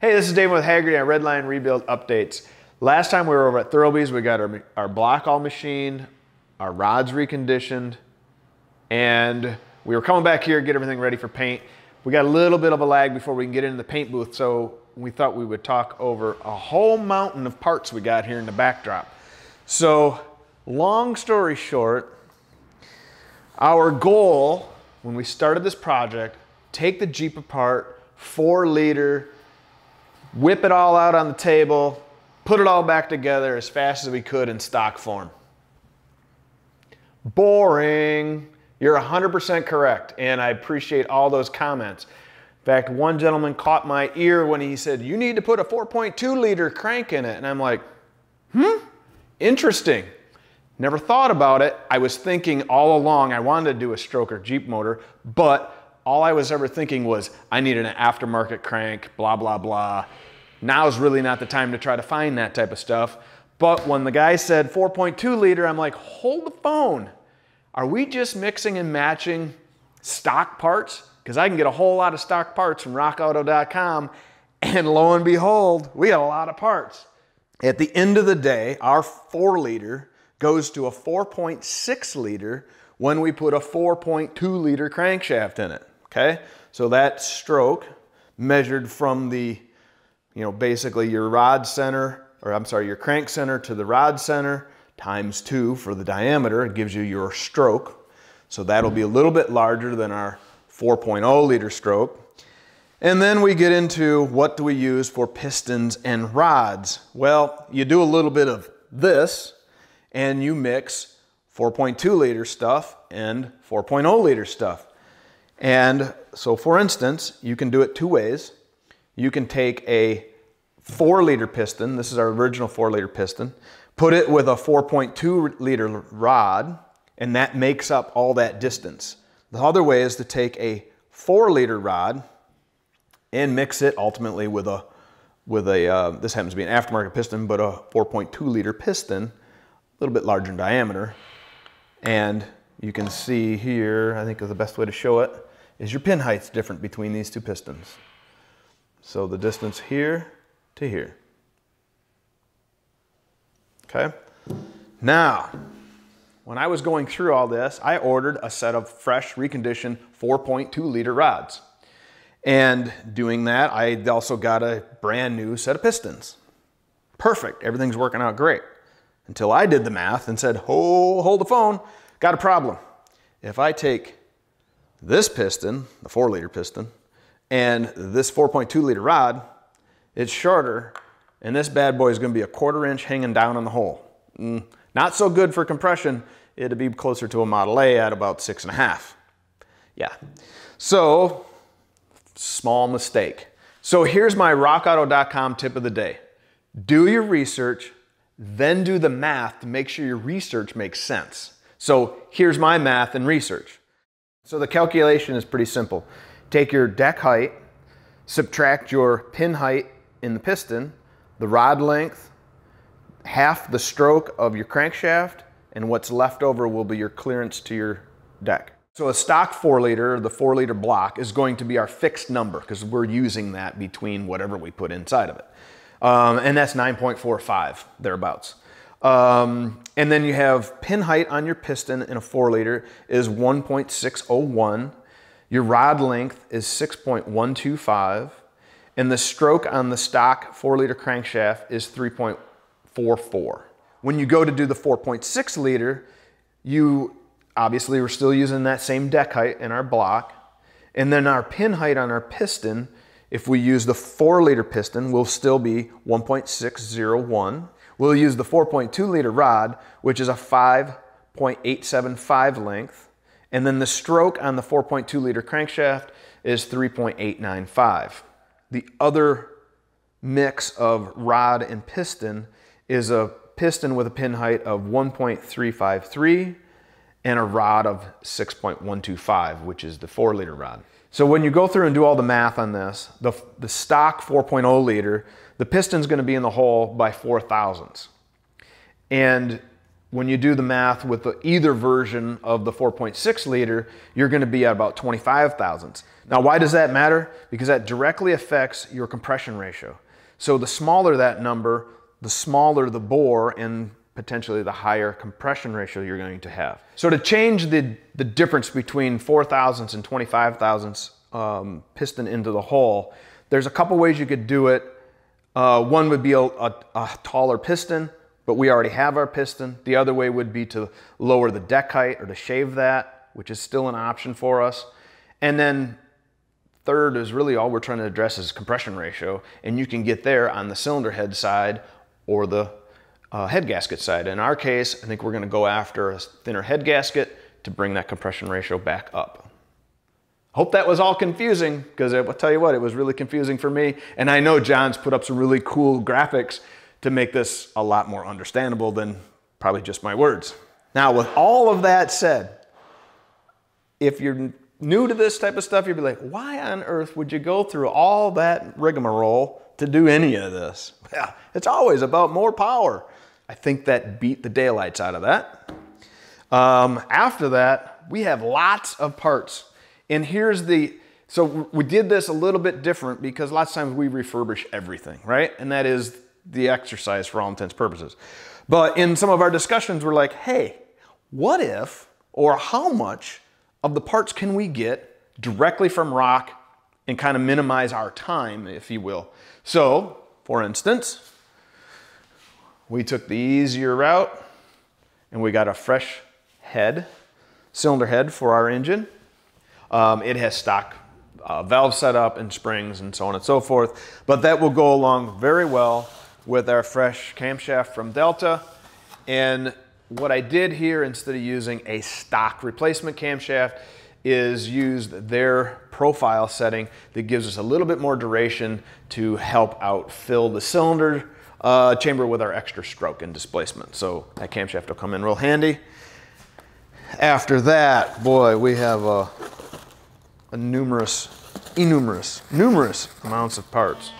Hey, this is Dave with Hagerty on Redline Rebuild Updates. Last time we were over at Thurlby's, we got our block all machine, our rods reconditioned, and we were coming back here to get everything ready for paint. We got a little bit of a lag before we can get into the paint booth, so we thought we would talk over a whole mountain of parts we got here in the backdrop. So, long story short, our goal when we started this project, take the Jeep apart, 4-liter, whip it all out on the table, put it all back together as fast as we could in stock form. Boring. You're 100% correct, and I appreciate all those comments. In fact, one gentleman caught my ear when he said, you need to put a 4.2-liter crank in it. And I'm like, interesting. Never thought about it. I was thinking all along I wanted to do a Stroker Jeep motor, but all I was ever thinking was I needed an aftermarket crank, blah, blah, blah. Now's really not the time to try to find that type of stuff. But when the guy said 4.2-liter, I'm like, hold the phone. Are we just mixing and matching stock parts? Because I can get a whole lot of stock parts from rockauto.com, and lo and behold, we have a lot of parts. At the end of the day, our 4-liter goes to a 4.6-liter when we put a 4.2-liter crankshaft in it, okay? So that stroke measured from the, basically your rod center, or I'm sorry, your crank center to the rod center times 2 for the diameter, it gives you your stroke. So that'll be a little bit larger than our 4.0-liter stroke. And then we get into what do we use for pistons and rods. Well, you do a little bit of this and you mix 4.2-liter stuff and 4.0-liter stuff. And so for instance, you can do it two ways. You can take a 4-liter piston, this is our original 4-liter piston, put it with a 4.2-liter rod, and that makes up all that distance. The other way is to take a 4-liter rod and mix it ultimately with a this happens to be an aftermarket piston, but a 4.2-liter piston, a little bit larger in diameter. And you can see here, I think the best way to show it is your pin height's different between these two pistons. So the distance here to here. Okay. Now, when I was going through all this, I ordered a set of fresh reconditioned 4.2-liter rods. And doing that, I also got a brand new set of pistons. Perfect. Everything's working out great. Until I did the math and said, oh, hold the phone, got a problem. If I take this piston, the 4-liter piston, and this 4.2-liter rod, it's shorter, and this bad boy is going to be a 1/4 inch hanging down on the hole. Not so good for compression. It'd be closer to a Model A at about 6.5. Yeah. So, small mistake. So here's my rockauto.com tip of the day. Do your research, then do the math to make sure your research makes sense. So here's my math and research. So the calculation is pretty simple. Take your deck height, subtract your pin height in the piston, the rod length, half the stroke of your crankshaft, and what's left over will be your clearance to your deck. So a stock 4-liter, the 4-liter block, is going to be our fixed number because we're using that between whatever we put inside of it. And that's 9.45, thereabouts. And then you have pin height on your piston in a 4-liter is 1.601. Your rod length is 6.125. And the stroke on the stock 4-liter crankshaft is 3.44. When you go to do the 4.6-liter, you obviously we're still using that same deck height in our block. And then our pin height on our piston, if we use the 4-liter piston, will still be 1.601. We'll use the 4.2-liter rod, which is a 5.875 length. And then the stroke on the 4.2-liter crankshaft is 3.895. The other mix of rod and piston is a piston with a pin height of 1.353 and a rod of 6.125, which is the 4-liter rod. So when you go through and do all the math on this, the stock 4.0-liter, the piston's going to be in the hole by 0.004. And when you do the math with either version of the 4.6 liter, you're going to be at about 25 thousandths. Now, why does that matter? Because that directly affects your compression ratio. So the smaller that number, the smaller the bore and potentially the higher compression ratio you're going to have. So to change the difference between 4 thousandths and 25 thousandths piston into the hole, there's a couple ways you could do it. One would be a taller piston, but we already have our piston. The other way would be to lower the deck height or to shave that, which is still an option for us. And then third is really all we're trying to address is compression ratio, and you can get there on the cylinder head side or the head gasket side. In our case, I think we're going to go after a thinner head gasket to bring that compression ratio back up. Hope that was all confusing, because I'll tell you what, it was really confusing for me. And I know John's put up some really cool graphics to make this a lot more understandable than probably just my words. Now, with all of that said, if you're new to this type of stuff, you'd be like, why on earth would you go through all that rigmarole to do any of this? Well, it's always about more power. I think that beat the daylights out of that. After that, we have lots of parts. And here's the, so we did this a little bit different because lots of times we refurbish everything, right? And that is the exercise for all intents and purposes. But in some of our discussions, we're like, hey, what if, or how much of the parts can we get directly from rock and kind of minimize our time, if you will? So for instance, we took the easier route and we got a fresh head, cylinder head for our engine. It has stock valve setup and springs and so on and so forth, but that will go along very well with our fresh camshaft from Delta. And what I did here, instead of using a stock replacement camshaft, is used their profile setting that gives us a little bit more duration to help out fill the cylinder chamber with our extra stroke and displacement. So that camshaft will come in real handy. After that, boy, we have a numerous amounts of parts.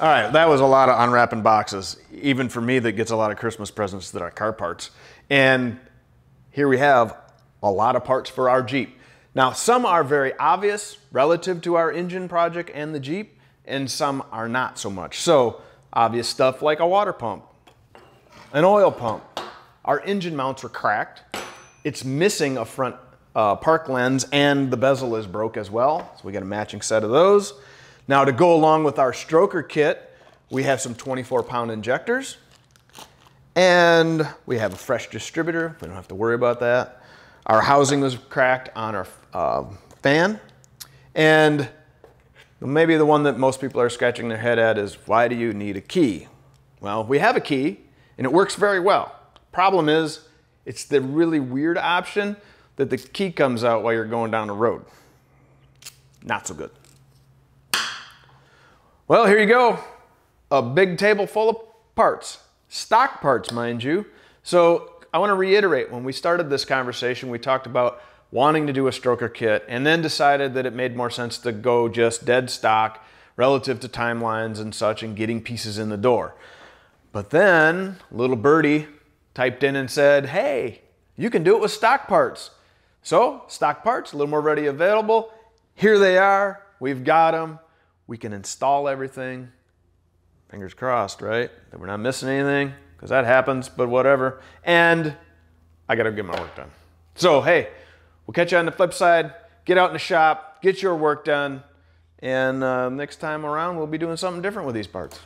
All right, that was a lot of unwrapping boxes, even for me that gets a lot of Christmas presents that are car parts. And here we have a lot of parts for our Jeep. Now, some are very obvious relative to our engine project and the Jeep, and some are not so much. So obvious stuff like a water pump, an oil pump. Our engine mounts are cracked. It's missing a front park lens, and the bezel is broke as well. So we got a matching set of those. Now, to go along with our stroker kit, we have some 24-pound injectors, and we have a fresh distributor. We don't have to worry about that. Our housing was cracked on our fan, and maybe the one that most people are scratching their head at is, why do you need a key? Well, we have a key, and it works very well. Problem is, it's the really weird option that the key comes out while you're going down the road. Not so good. Well, here you go, a big table full of parts, stock parts, mind you. So I want to reiterate, when we started this conversation, we talked about wanting to do a stroker kit and then decided that it made more sense to go just dead stock relative to timelines and such and getting pieces in the door. But then little birdie typed in and said, hey, you can do it with stock parts. So stock parts, a little more ready available. Here they are. We've got them. We can install everything, fingers crossed, right? That we're not missing anything, because that happens, but whatever. And I got to get my work done. So, hey, we'll catch you on the flip side. Get out in the shop, get your work done. And next time around, we'll be doing something different with these parts.